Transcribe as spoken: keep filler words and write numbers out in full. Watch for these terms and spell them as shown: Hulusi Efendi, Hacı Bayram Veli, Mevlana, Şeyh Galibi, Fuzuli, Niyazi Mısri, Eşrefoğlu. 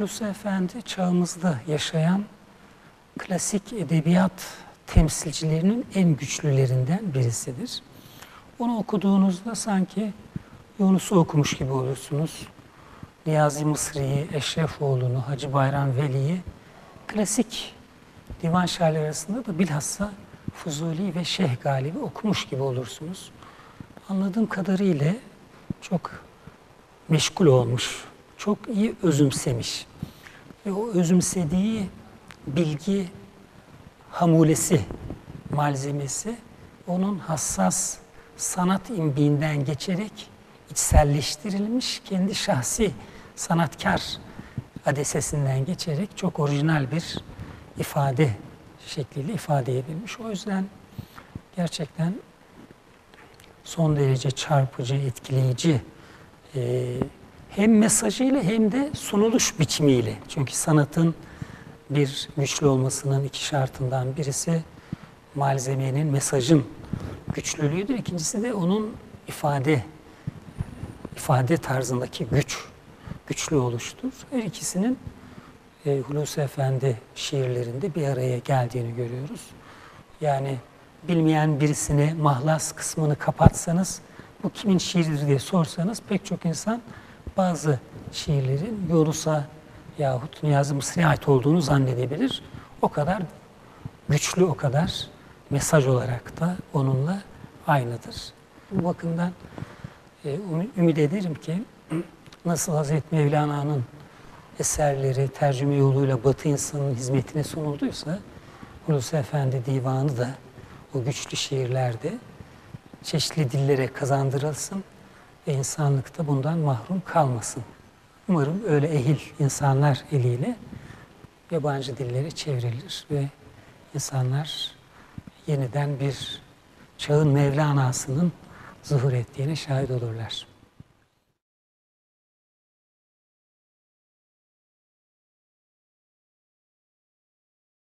Hulusi Efendi çağımızda yaşayan klasik edebiyat temsilcilerinin en güçlülerinden birisidir. Onu okuduğunuzda sanki Yunus'u okumuş gibi olursunuz. Niyazi Mısri'yi, Eşrefoğlu'nu, Hacı Bayram Veli'yi, klasik divan şairleri arasında da bilhassa Fuzuli ve Şeyh Galibi okumuş gibi olursunuz. Anladığım kadarıyla çok meşgul olmuş, çok iyi özümsemiş. Ve o özümsediği bilgi hamulesi, malzemesi onun hassas sanat imbiğinden geçerek içselleştirilmiş, kendi şahsi sanatkar adesesinden geçerek çok orijinal bir ifade şekliyle ifade edilmiş. O yüzden gerçekten son derece çarpıcı, etkileyici e, hem mesajıyla hem de sunuluş biçimiyle. Çünkü sanatın bir güçlü olmasının iki şartından birisi malzemenin, mesajın güçlülüğüdür. İkincisi de onun ifade ifade tarzındaki güç, güçlü oluştur. Her ikisinin e, Hulusi Efendi şiirlerinde bir araya geldiğini görüyoruz. Yani bilmeyen birisine mahlas kısmını kapatsanız, bu kimin şiiridir diye sorsanız pek çok insan bazı şiirlerin Yunus'a yahut Niyazi Mısri'ye ait olduğunu zannedebilir. O kadar güçlü, o kadar mesaj olarak da onunla aynıdır. Bu bakımdan ümit ederim ki nasıl Hazreti Mevlana'nın eserleri tercüme yoluyla Batı insanının hizmetine sunulduysa, Hulusi Efendi Divanı da o güçlü şiirlerde çeşitli dillere kazandırılsın ve insanlık da bundan mahrum kalmasın. Umarım öyle ehil insanlar eliyle yabancı dillere çevrilir ve insanlar yeniden bir çağın Mevlana'sının zuhur ettiğine şahit olurlar.